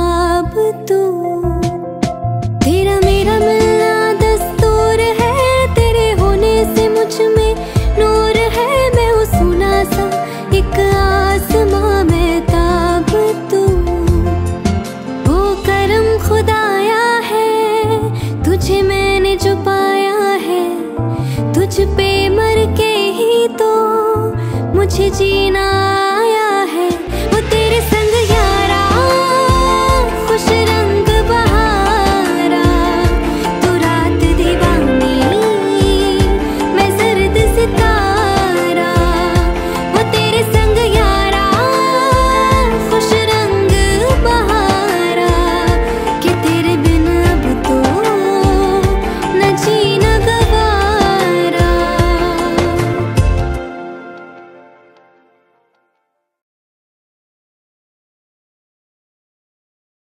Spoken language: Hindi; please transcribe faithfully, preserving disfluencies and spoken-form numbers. अब तो तेरा मेरा मिलना दस्तूर है, तेरे होने से मुझ में नूर है। मैं वो सुना सा एक आसमां में ताब तू, वो करम खुदाया है तुझे मैंने जो पाया है। तुझ पे मर के ही तो मुझे जीना